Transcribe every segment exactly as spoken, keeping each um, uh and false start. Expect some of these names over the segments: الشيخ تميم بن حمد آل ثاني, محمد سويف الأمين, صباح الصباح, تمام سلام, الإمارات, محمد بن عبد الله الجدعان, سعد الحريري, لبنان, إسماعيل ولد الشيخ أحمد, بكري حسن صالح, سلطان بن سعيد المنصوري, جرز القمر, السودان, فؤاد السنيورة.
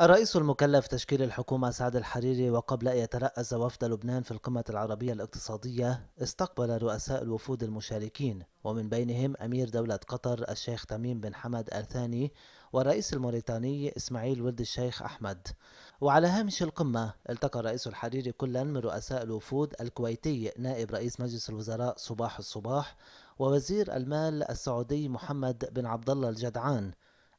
الرئيس المكلف تشكيل الحكومة سعد الحريري وقبل أن يترأس وفد لبنان في القمة العربية الاقتصادية استقبل رؤساء الوفود المشاركين ومن بينهم أمير دولة قطر الشيخ تميم بن حمد آل ثاني والرئيس الموريتاني إسماعيل ولد الشيخ أحمد. وعلى هامش القمة التقى الرئيس الحريري كلا من رؤساء الوفود الكويتي نائب رئيس مجلس الوزراء صباح الصباح ووزير المال السعودي محمد بن عبد الله الجدعان،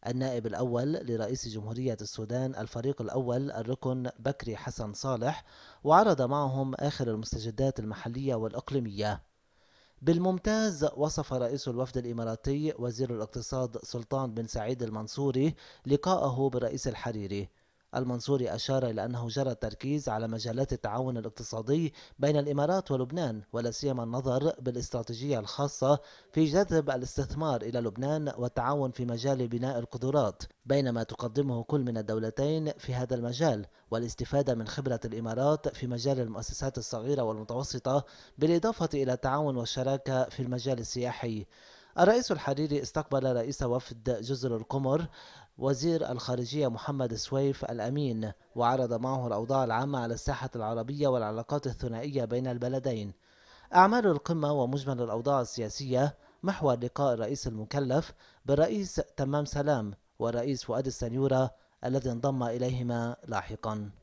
النائب الأول لرئيس جمهورية السودان الفريق الأول الركن بكري حسن صالح، وعرض معهم آخر المستجدات المحلية والإقليمية. بالممتاز وصف رئيس الوفد الإماراتي وزير الاقتصاد سلطان بن سعيد المنصوري لقاءه بالرئيس الحريري. المنصوري أشار إلى أنه جرى التركيز على مجالات التعاون الاقتصادي بين الإمارات ولبنان، ولا سيما النظر بالاستراتيجية الخاصة في جذب الاستثمار إلى لبنان والتعاون في مجال بناء القدرات، بينما تقدمه كل من الدولتين في هذا المجال، والاستفادة من خبرة الإمارات في مجال المؤسسات الصغيرة والمتوسطة، بالإضافة إلى التعاون والشراكة في المجال السياحي. الرئيس الحريري استقبل رئيس وفد جزر القمر وزير الخارجية محمد سويف الأمين، وعرض معه الأوضاع العامة على الساحة العربية والعلاقات الثنائية بين البلدين. أعمال القمة ومجمل الأوضاع السياسية محور لقاء الرئيس المكلف بالرئيس تمام سلام والرئيس فؤاد السنيورة الذي انضم إليهما لاحقا.